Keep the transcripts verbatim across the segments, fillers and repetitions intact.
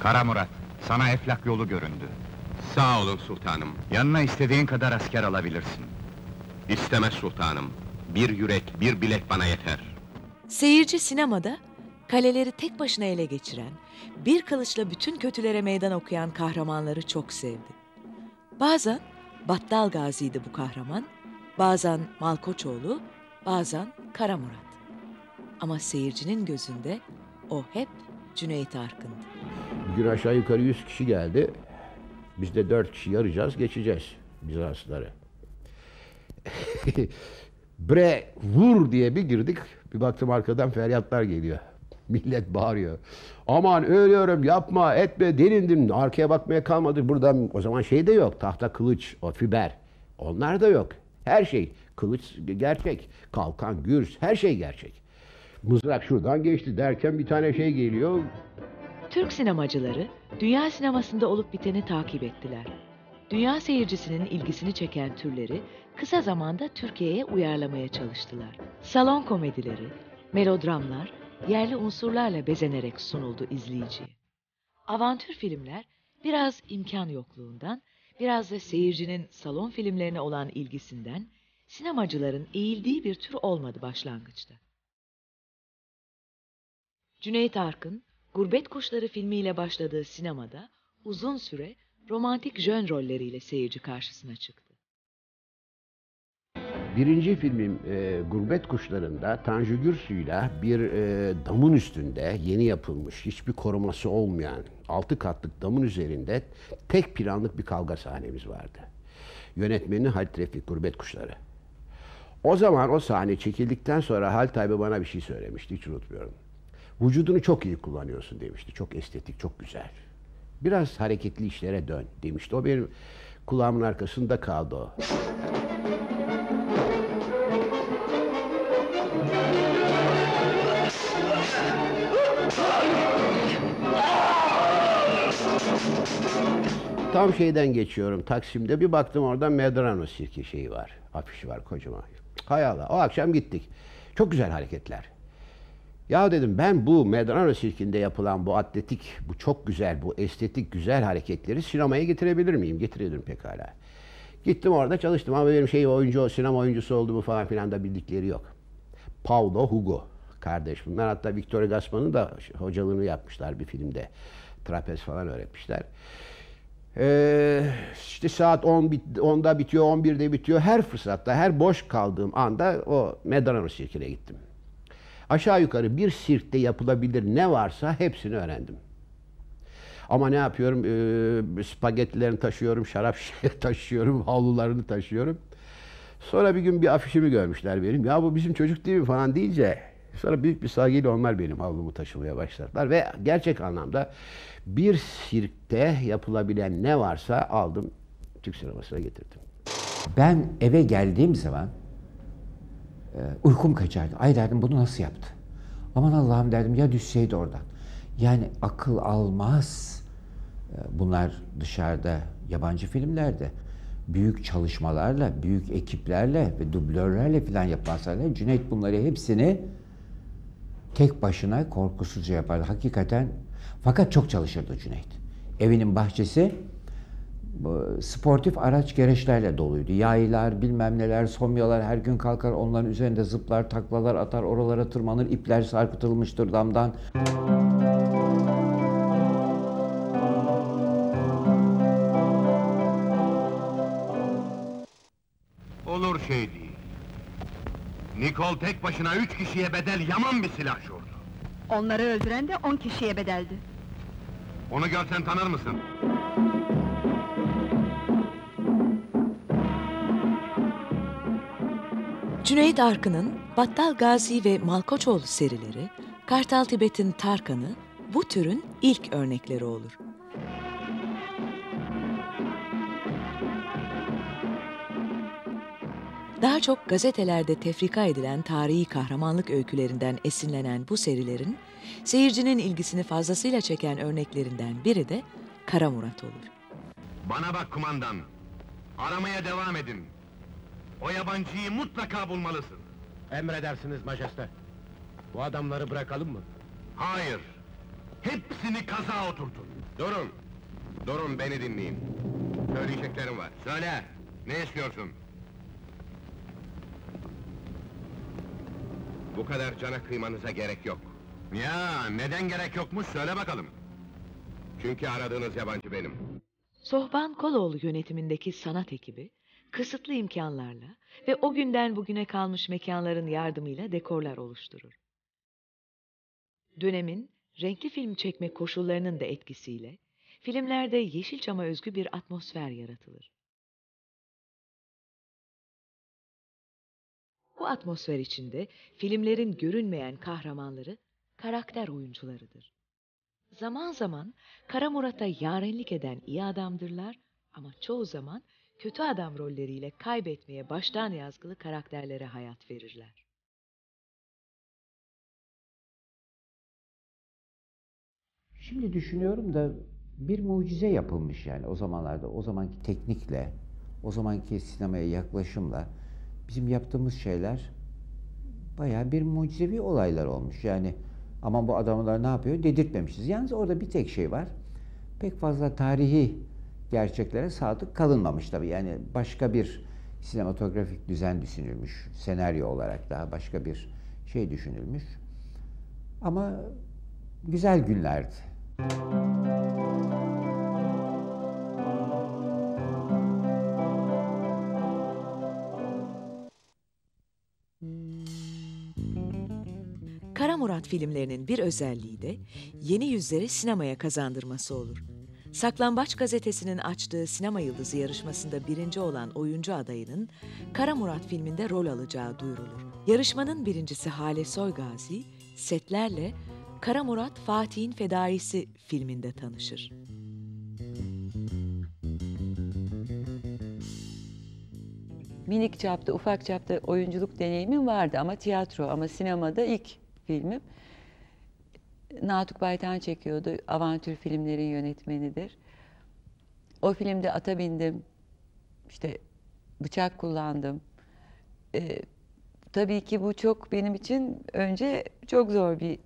Kara Murat, sana Eflak yolu göründü. Sağ olun sultanım. Yanına istediğin kadar asker alabilirsin. İstemez sultanım. Bir yürek, bir bilek bana yeter. Seyirci sinemada, kaleleri tek başına ele geçiren, bir kılıçla bütün kötülere meydan okuyan kahramanları çok sevdi. Bazen Battal Gazi'ydi bu kahraman, bazen Malkoçoğlu, bazen Kara Murat. Ama seyircinin gözünde o hep Cüneyt Arkın'dı. Bugün aşağı yukarı yüz kişi geldi. Biz de dört kişi yarayacağız, geçeceğiz Bizanslıları. Bre, vur diye bir girdik, bir baktım arkadan feryatlar geliyor. Millet bağırıyor. Aman ölüyorum, yapma, etme, delindim, arkaya bakmaya kalmadı. Buradan o zaman şey de yok, tahta kılıç, o fiber. Onlar da yok. Her şey, kılıç gerçek, kalkan, gürs, her şey gerçek. Mızrak şuradan geçti derken bir tane şey geliyor. Türk sinemacıları, dünya sinemasında olup biteni takip ettiler. Dünya seyircisinin ilgisini çeken türleri kısa zamanda Türkiye'ye uyarlamaya çalıştılar. Salon komedileri, melodramlar, yerli unsurlarla bezenerek sunuldu izleyiciye. Avantür filmler biraz imkan yokluğundan, biraz da seyircinin salon filmlerine olan ilgisinden sinemacıların eğildiği bir tür olmadı başlangıçta. Cüneyt Arkın, Gurbet Kuşları filmiyle başladığı sinemada uzun süre romantik jön rolleriyle seyirci karşısına çıktı. Birinci filmim e, Gurbet Kuşları'nda Tanju Gürsü'yle bir e, damın üstünde yeni yapılmış, hiçbir koruması olmayan altı katlık damın üzerinde tek planlık bir kavga sahnemiz vardı. Yönetmeni Halit Refik, Gurbet Kuşları. O zaman o sahne çekildikten sonra Halit abi bana bir şey söylemişti, hiç unutmuyorum. Vücudunu çok iyi kullanıyorsun demişti, çok estetik, çok güzel. Biraz hareketli işlere dön demişti. O benim kulağımın arkasında kaldı o. Tam şeyden geçiyorum Taksim'de, bir baktım oradan Medrano Sirki şeyi var, afişi var kocaman. Hay Allah, o akşam gittik. Çok güzel hareketler. Ya dedim, ben bu Medrano Sirki'nde yapılan bu atletik, bu çok güzel, bu estetik güzel hareketleri sinemaya getirebilir miyim? Getiririm pekala. Gittim orada çalıştım ama benim şey oyuncu, sinema oyuncusu olduğumu falan filan da bildikleri yok. Paulo Hugo kardeş bunlar, hatta Victoria Gasman'ın da hocalığını yapmışlar bir filmde. Trapez falan öğretmişler. Ee, işte saat onda bitiyor, on birde bitiyor. Her fırsatta, her boş kaldığım anda o Medrano Sirki'ne gittim. Aşağı yukarı bir sirkte yapılabilir ne varsa hepsini öğrendim. Ama ne yapıyorum? Ee, spagettilerini taşıyorum, şarap şişeleri taşıyorum, havlularını taşıyorum. Sonra bir gün bir afişimi görmüşler benim. Ya bu bizim çocuk değil mi falan deyince sonra büyük bir saygıyla onlar benim havlumu taşımaya başladılar. Ve gerçek anlamda bir sirkte yapılabilen ne varsa aldım, Türk sinemasına getirdim. Ben eve geldiğim zaman uykum kaçardı. Ay derdim, bunu nasıl yaptı? Aman Allah'ım derdim, ya düşseydi oradan. Yani akıl almaz. Bunlar dışarıda, yabancı filmlerde büyük çalışmalarla, büyük ekiplerle ve dublörlerle falan yapılan sahneler. Cüneyt bunları hepsini tek başına korkusuzca yapardı. Hakikaten, fakat çok çalışırdı Cüneyt. Evinin bahçesi sportif araç gereçlerle doluydu. Yaylar, bilmem neler, somyalar, her gün kalkar onların üzerinde zıplar, taklalar atar, oralara tırmanır, ipler sarkıtılmıştır damdan. Olur şey değil. Nikol tek başına üç kişiye bedel yaman bir silah şurdu. Onları öldüren de on kişiye bedeldi. Onu görsen tanır mısın? Cüneyt Arkın'ın Battal Gazi ve Malkoçoğlu serileri, Kartal Tibet'in Tarkan'ı bu türün ilk örnekleri olur. Daha çok gazetelerde tefrika edilen tarihi kahramanlık öykülerinden esinlenen bu serilerin, seyircinin ilgisini fazlasıyla çeken örneklerinden biri de Kara Murat olur. Bana bak kumandan, aramaya devam edin. O yabancıyı mutlaka bulmalısın. Emredersiniz majeste. Bu adamları bırakalım mı? Hayır. Hepsini kaza oturtun. Durun! Durun, beni dinleyin. Söyleyeceklerim var. Söyle! Ne istiyorsun? Bu kadar cana kıymanıza gerek yok. Ya, neden gerek yokmuş, söyle bakalım! Çünkü aradığınız yabancı benim. Sohban Koloğlu yönetimindeki sanat ekibi, kısıtlı imkanlarla ve o günden bugüne kalmış mekanların yardımıyla dekorlar oluşturur. Dönemin renkli film çekme koşullarının da etkisiyle, filmlerde Yeşilçam'a özgü bir atmosfer yaratılır. Bu atmosfer içinde filmlerin görünmeyen kahramanları karakter oyuncularıdır. Zaman zaman Kara Murat'a yarenlik eden iyi adamdırlar ama çoğu zaman kötü adam rolleriyle kaybetmeye baştan yazgılı karakterlere hayat verirler. Şimdi düşünüyorum da bir mucize yapılmış yani o zamanlarda, o zamanki teknikle, o zamanki sinemaya yaklaşımla bizim yaptığımız şeyler bayağı bir mucizevi olaylar olmuş. Yani aman bu adamlar ne yapıyor dedirtmemişiz. Yalnız orada bir tek şey var, pek fazla tarihi gerçeklere sadık kalınmamış tabii. Yani başka bir sinematografik düzen düşünülmüş, senaryo olarak daha başka bir şey düşünülmüş. Ama güzel günlerdi. Kara Murat filmlerinin bir özelliği de yeni yüzleri sinemaya kazandırması olur. Saklambaç gazetesinin açtığı sinema yıldızı yarışmasında birinci olan oyuncu adayının Kara Murat filminde rol alacağı duyurulur. Yarışmanın birincisi Hale Soygazi, setlerle Kara Murat Fatih'in Fedaisi filminde tanışır. Minik çapta, ufak çapta oyunculuk deneyimim vardı ama tiyatro, ama sinemada ilk filmim. Natuk Baytan çekiyordu, avantür filmlerin yönetmenidir. O filmde ata bindim, işte bıçak kullandım. Ee, tabii ki bu çok benim için önce çok zor bir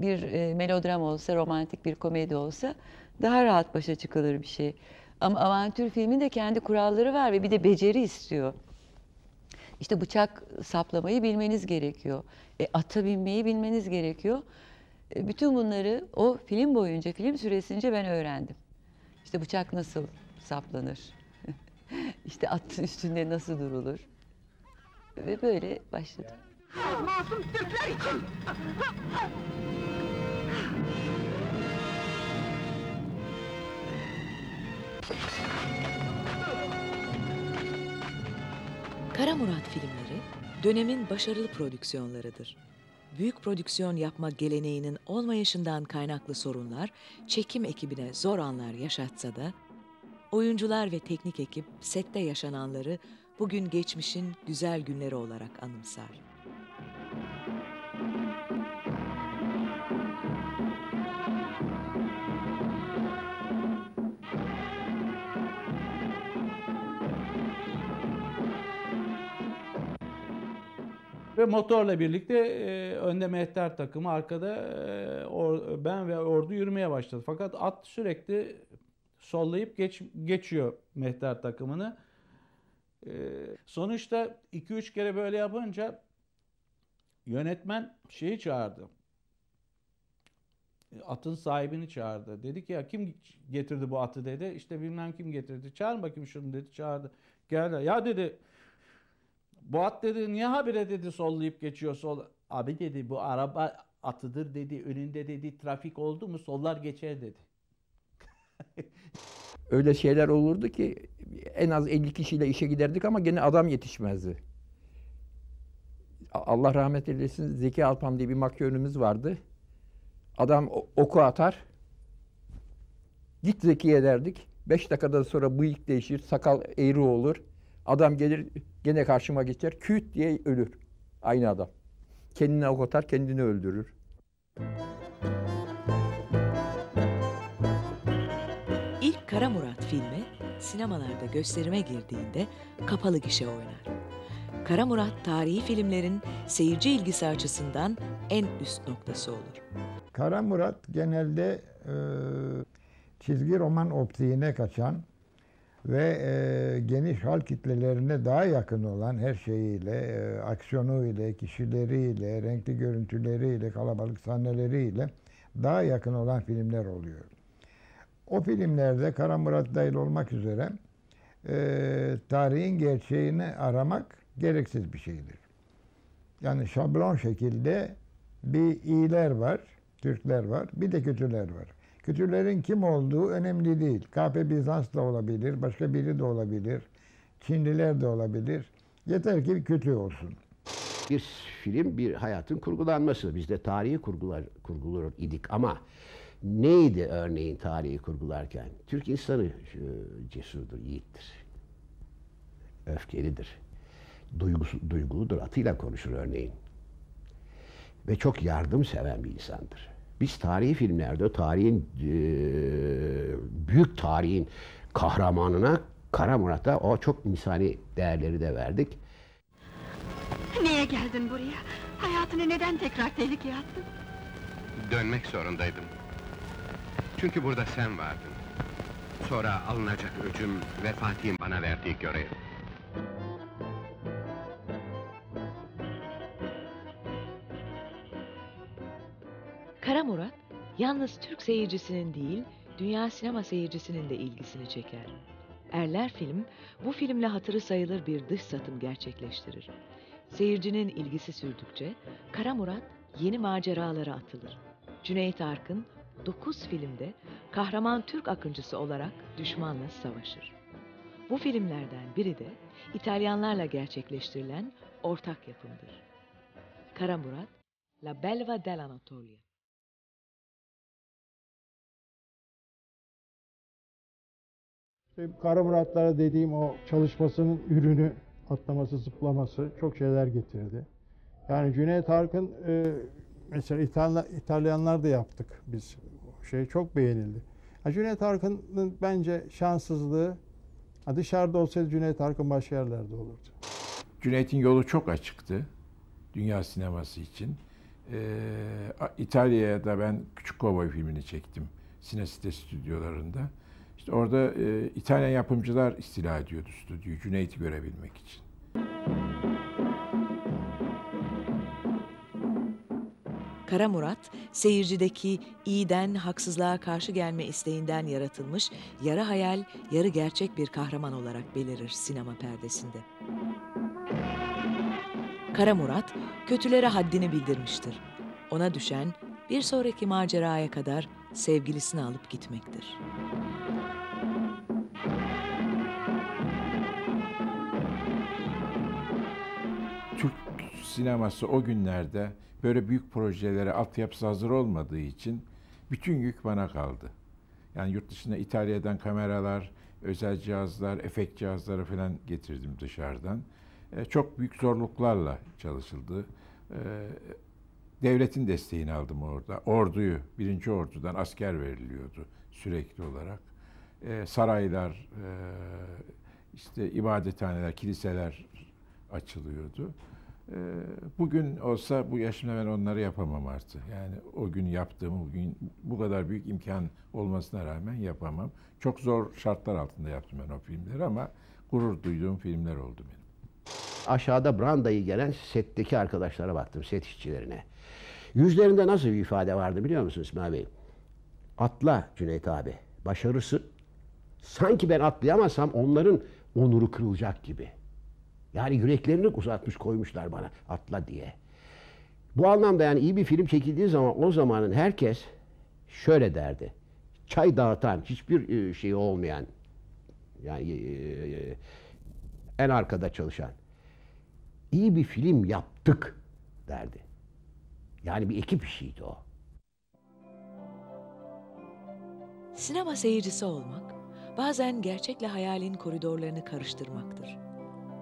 bir melodram olsa, romantik bir komedi olsa daha rahat başa çıkılır bir şey. Ama avantür filmin de kendi kuralları var ve bir de beceri istiyor. İşte bıçak saplamayı bilmeniz gerekiyor. E, ata binmeyi bilmeniz gerekiyor. E, bütün bunları o film boyunca, film süresince ben öğrendim. İşte bıçak nasıl saplanır? İşte atın üstünde nasıl durulur? Ve böyle başladım. Masum Türkler için! Kara Murat filmleri dönemin başarılı prodüksiyonlarıdır. Büyük prodüksiyon yapma geleneğinin olmayışından kaynaklı sorunlar çekim ekibine zor anlar yaşatsa da oyuncular ve teknik ekip sette yaşananları bugün geçmişin güzel günleri olarak anımsar. Ve motorla birlikte e, önde Mehter takımı, arkada e, or, ben ve ordu yürümeye başladı. Fakat at sürekli sollayıp geç, geçiyor Mehter takımını. E, sonuçta iki üç kere böyle yapınca yönetmen şeyi çağırdı. Atın sahibini çağırdı. Dedi ki ya kim getirdi bu atı dedi. İşte bilmem kim getirdi. Çağır bakayım şunu dedi. Çağırdı. Geldi. Ya dedi. Bu at dedi, niye habire dedi sollayıp geçiyor sol. Abi dedi, bu araba atıdır dedi, önünde dedi trafik oldu mu sollar geçer dedi. Öyle şeyler olurdu ki en az elli kişiyle işe giderdik ama gene adam yetişmezdi. Allah rahmet eylesin, Zeki Alpan diye bir makyörümüz vardı. Adam oku atar, git Zeki'ye derdik. Beş dakikada sonra bıyık değişir, sakal eğri olur. Adam gelir, gene karşıma geçer, küt diye ölür. Aynı adam. Kendine ok atar, kendini öldürür. İlk Kara Murat filmi, sinemalarda gösterime girdiğinde kapalı gişe oynar. Kara Murat, tarihi filmlerin seyirci ilgisi açısından en üst noktası olur. Kara Murat genelde e, çizgi roman optiğine kaçan ve e, geniş halk kitlelerine daha yakın olan her şeyiyle, e, aksiyonuyla, kişileriyle, renkli görüntüleriyle, kalabalık sahneleriyle daha yakın olan filmler oluyor. O filmlerde Kara Murat dahil olmak üzere e, tarihin gerçeğini aramak gereksiz bir şeydir. Yani şablon şekilde bir iyiler var, Türkler var, bir de kötüler var. Kötülerin kim olduğu önemli değil. K P Bizans da olabilir, başka biri de olabilir, Çinliler de olabilir. Yeter ki kötü olsun. Bir film, bir hayatın kurgulanması. Biz de tarihi kurgular, kurgulur idik ama neydi örneğin tarihi kurgularken? Türk insanı cesurdur, yiğittir, öfkelidir, duygusu, duyguludur, atıyla konuşur örneğin. Ve çok yardımseven bir insandır. Biz tarihi filmlerde tarihin, e, büyük tarihin kahramanına, Kara Murat'a o çok insani değerleri de verdik. Niye geldin buraya? Hayatını neden tekrar tehlikeye attın? Dönmek zorundaydım. Çünkü burada sen vardın. Sonra alınacak öcüm ve Fatih'in bana verdiği görev. Kara Murat, yalnız Türk seyircisinin değil, dünya sinema seyircisinin de ilgisini çeker. Erler Film, bu filmle hatırı sayılır bir dış satım gerçekleştirir. Seyircinin ilgisi sürdükçe, Kara Murat yeni maceralara atılır. Cüneyt Arkın, dokuz filmde kahraman Türk akıncısı olarak düşmanla savaşır. Bu filmlerden biri de İtalyanlarla gerçekleştirilen ortak yapımdır. Kara Murat, La Belva dell'Anatolia. Kara Muratlara dediğim o çalışmasının ürünü, atlaması, zıplaması çok şeyler getirdi. Yani Cüneyt Arkın, e, mesela İtalya, İtalyanlar da yaptık biz. Şey çok beğenildi. Yani Cüneyt Arkın'ın bence şanssızlığı, dışarıda olsaydı Cüneyt Arkın başka yerlerde olurdu. Cüneyt'in yolu çok açıktı dünya sineması için. Ee, İtalya'ya da ben Küçük Kovboy filmini çektim. Sinesite stüdyolarında. İşte orada e, İtalyan yapımcılar istila ediyordu stüdyoyu, Cüneyt'i görebilmek için. Kara Murat, seyircideki iyiden haksızlığa karşı gelme isteğinden yaratılmış, yarı hayal, yarı gerçek bir kahraman olarak belirir sinema perdesinde. Kara Murat, kötülere haddini bildirmiştir. Ona düşen, bir sonraki maceraya kadar sevgilisini alıp gitmektir. Türk sineması o günlerde böyle büyük projelere altyapısı hazır olmadığı için bütün yük bana kaldı. Yani yurt dışına İtalya'dan kameralar, özel cihazlar, efekt cihazları falan getirdim dışarıdan. Çok büyük zorluklarla çalışıldı. Devletin desteğini aldım orada. Orduyu, birinci ordudan asker veriliyordu sürekli olarak. Saraylar, işte ibadethaneler, kiliseler açılıyordu. Bugün olsa bu yaşımda ben onları yapamam artık. Yani o gün yaptığımı bugün bu kadar büyük imkan olmasına rağmen yapamam. Çok zor şartlar altında yaptım ben o filmleri ama gurur duyduğum filmler oldu benim. Aşağıda brandayı gelen setteki arkadaşlara baktım, set işçilerine. Yüzlerinde nasıl bir ifade vardı biliyor musunuz İsmail Bey? Atla Cüneyt abi, başarısı. Sanki ben atlayamazsam onların onuru kırılacak gibi. Yani yüreklerini uzatmış koymuşlar bana atla diye. Bu anlamda yani iyi bir film çekildiği zaman o zamanın herkes şöyle derdi. Çay dağıtan, hiçbir şeyi olmayan, yani en arkada çalışan. İyi bir film yaptık derdi. Yani bir ekip işiydi o. Sinema seyircisi olmak, bazen gerçekle hayalin koridorlarını karıştırmaktır.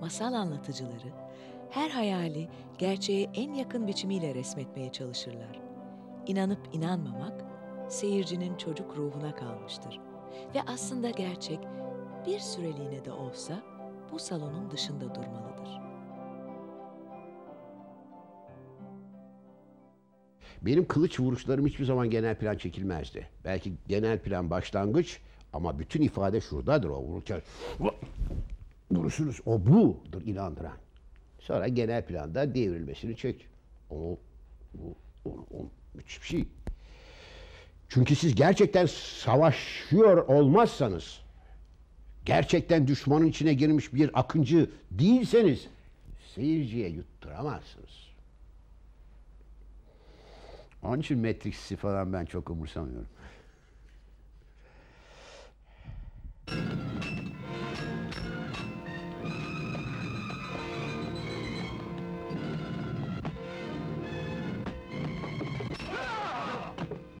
Masal anlatıcıları, her hayali gerçeğe en yakın biçimiyle resmetmeye çalışırlar. İnanıp inanmamak, seyircinin çocuk ruhuna kalmıştır. Ve aslında gerçek, bir süreliğine de olsa, bu salonun dışında durmalıdır. Benim kılıç vuruşlarım hiçbir zaman genel plan çekilmezdi. Belki genel plan başlangıç ama bütün ifade şuradadır. O vururken duruşunuz o budur inandıran. Sonra genel planda devrilmesini çek. O, bu, o, o müthiş bir şey. Çünkü siz gerçekten savaşıyor olmazsanız, gerçekten düşmanın içine girmiş bir akıncı değilseniz seyirciye yutturamazsınız. Onun için Matrix'i falan ben çok umursamıyorum.